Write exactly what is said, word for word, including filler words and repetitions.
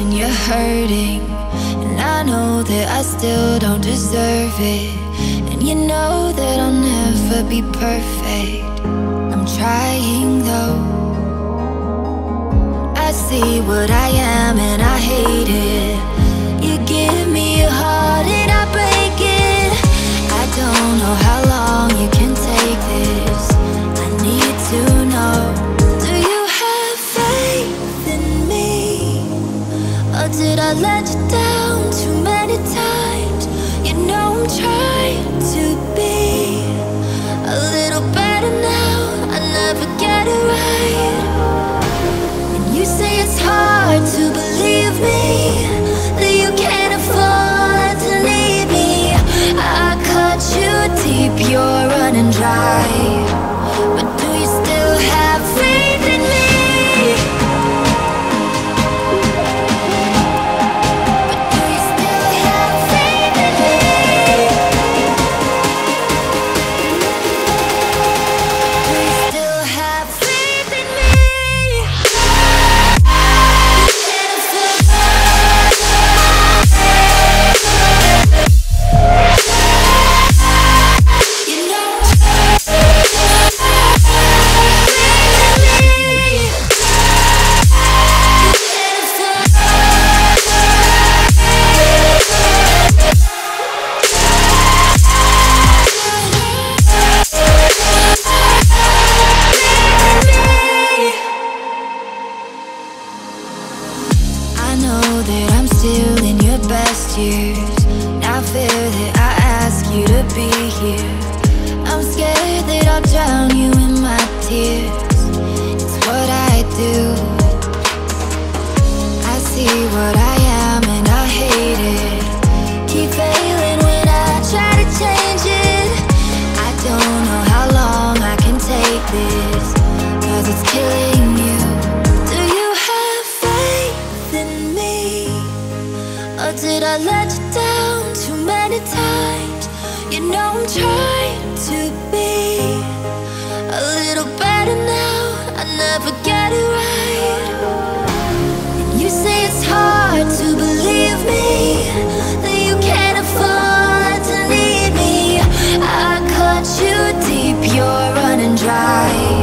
and you're hurting, and I know that I still don't deserve it. And you know that I'll never be perfect. I'm trying though. I see what I am and I hate it. You give me your heart and I break it. I don't know how long you can take this. I need to know. Did I let you down too many times? You know I'm trying to be a little better now. I never get it right. And you say it's hard to believe me, that you can't afford to leave me. I cut you deep, you're running dry. But do you still have faith in me? You're running dry.